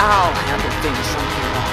I'll handle things from here on.